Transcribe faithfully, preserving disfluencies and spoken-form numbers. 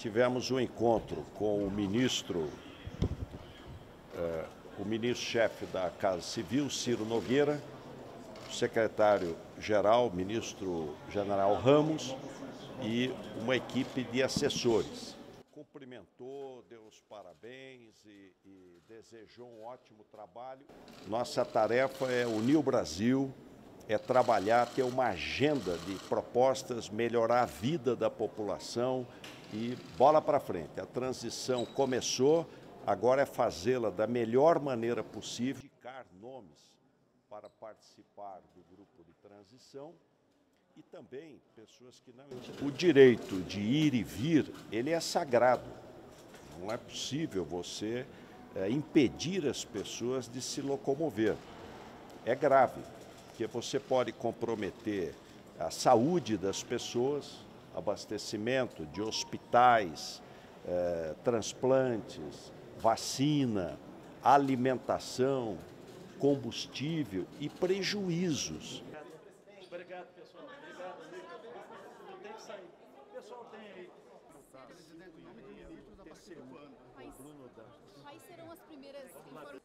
tivemos um encontro com o ministro, eh, o ministro-chefe da Casa Civil, Ciro Nogueira, o secretário-geral, ministro-general Ramos, e uma equipe de assessores. Cumprimentou, deu os parabéns e, e desejou um ótimo trabalho. Nossa tarefa é unir o Brasil, é trabalhar, ter uma agenda de propostas, melhorar a vida da população e bola para frente. A transição começou, agora é fazê-la da melhor maneira possível. Indicar nomes para participar do grupo de transição e também pessoas que não... O direito de ir e vir, ele é sagrado. Não é possível você é, impedir as pessoas de se locomover. É grave. Porque você pode comprometer a saúde das pessoas, abastecimento de hospitais, eh, transplantes, vacina, alimentação, combustível e prejuízos. Obrigado, pessoal. Obrigado, amigo. Eu tenho que sair. O pessoal tem aí. Presidente, o nome do ministro da Bruno. Quais serão as primeiras informações?